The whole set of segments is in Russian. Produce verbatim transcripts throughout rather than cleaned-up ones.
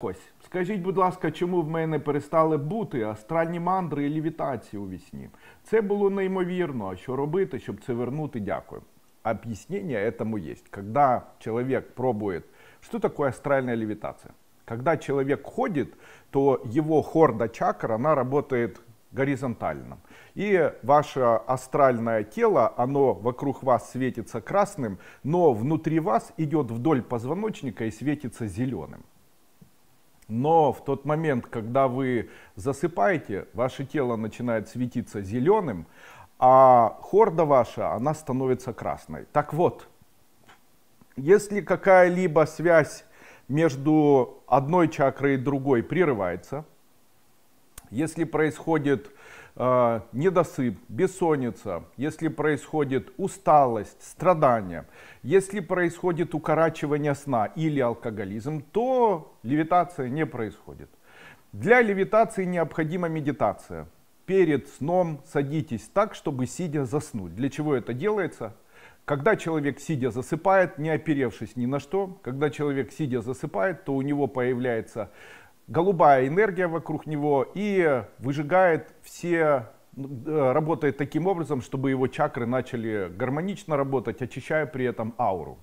Ось, скажіть, будь ласка, чому в мене перестали бути астральні мандри і лівітації у вісні? Це було неймовірно. Що робити, щоб це вернути? Дякую. Объяснение этому есть. Когда человек пробует... Что такое астральная левитация? Когда человек ходит, то его хорда чакр, она работает горизонтально. И ваше астральное тело, оно вокруг вас светится красным, но внутри вас идет вдоль позвоночника и светится зеленым. Но в тот момент, когда вы засыпаете, ваше тело начинает светиться зеленым, а хорда ваша, она становится красной. Так вот, если какая-либо связь между одной чакрой и другой прерывается, если происходит э, недосып, бессонница, если происходит усталость, страдания, если происходит укорачивание сна или алкоголизм, то левитация не происходит. Для левитации необходима медитация. Перед сном садитесь так, чтобы сидя заснуть. Для чего это делается? Когда человек сидя засыпает, не оперевшись ни на что, когда человек сидя засыпает, то у него появляется голубая энергия вокруг него и выжигает все, работает таким образом, чтобы его чакры начали гармонично работать, очищая при этом ауру.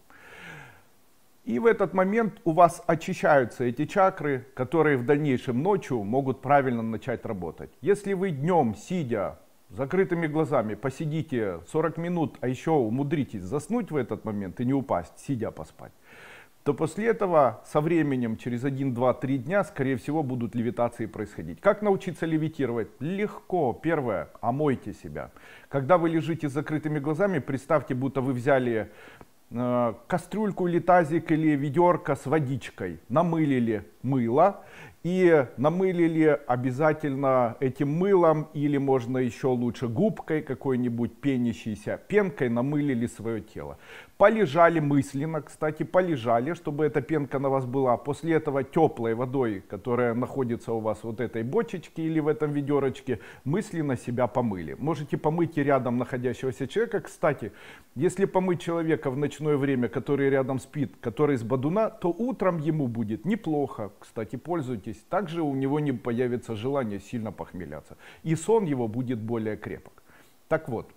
И в этот момент у вас очищаются эти чакры, которые в дальнейшем ночью могут правильно начать работать. Если вы днем, сидя закрытыми глазами, посидите сорок минут, а еще умудритесь заснуть в этот момент и не упасть, сидя поспать, то после этого со временем, через один, два, три дня, скорее всего, будут левитации происходить. Как научиться левитировать? Легко. Первое, омойте себя. Когда вы лежите с закрытыми глазами, представьте, будто вы взяли кастрюльку или тазик или ведерко с водичкой, намылили мыло и намылили обязательно этим мылом, или можно еще лучше губкой какой-нибудь пенящейся, пенкой намылили свое тело. Полежали мысленно, кстати, полежали, чтобы эта пенка на вас была. После этого теплой водой, которая находится у вас вот этой бочечке или в этом ведерочке, мысленно себя помыли. Можете помыть и рядом находящегося человека. Кстати, если помыть человека в ночное время, который рядом спит, который с бодуна, то утром ему будет неплохо. Кстати, пользуйтесь. Также у него не появится желание сильно похмеляться. И сон его будет более крепок. Так вот,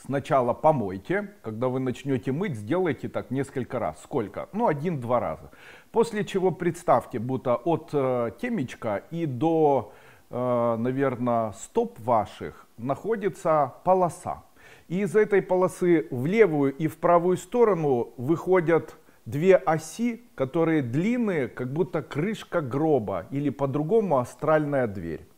сначала помойте. Когда вы начнете мыть, сделайте так несколько раз. Сколько? Ну, один-два раза. После чего представьте, будто от э, темечка и до, э, наверное, стоп ваших находится полоса. И из этой полосы в левую и в правую сторону выходят две оси, которые длинные, как будто крышка гроба, или по-другому астральная дверь.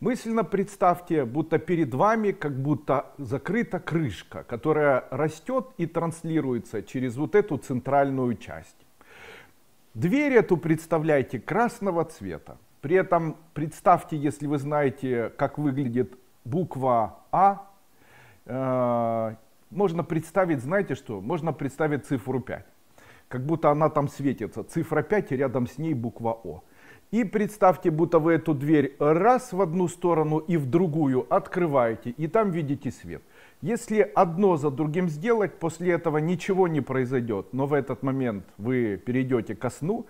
Мысленно представьте, будто перед вами как будто закрыта крышка, которая растет и транслируется через вот эту центральную часть. Дверь эту представляйте красного цвета. При этом представьте, если вы знаете, как выглядит буква А, э, можно представить, знаете что, можно представить цифру пять. Как будто она там светится, цифра пять и рядом с ней буква О. И представьте, будто вы эту дверь раз в одну сторону и в другую открываете, и там видите свет. Если одно за другим сделать, после этого ничего не произойдет, но в этот момент вы перейдете ко сну,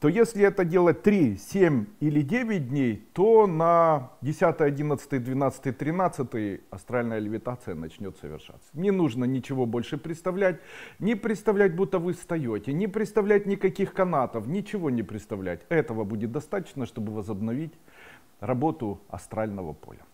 то если это делать три, семь или девять дней, то на десятый, одиннадцатый, двенадцатый, тринадцатый астральная левитация начнет совершаться. Не нужно ничего больше представлять, не представлять, будто вы встаете, не представлять никаких канатов, ничего не представлять. Этого будет достаточно, чтобы возобновить работу астрального поля.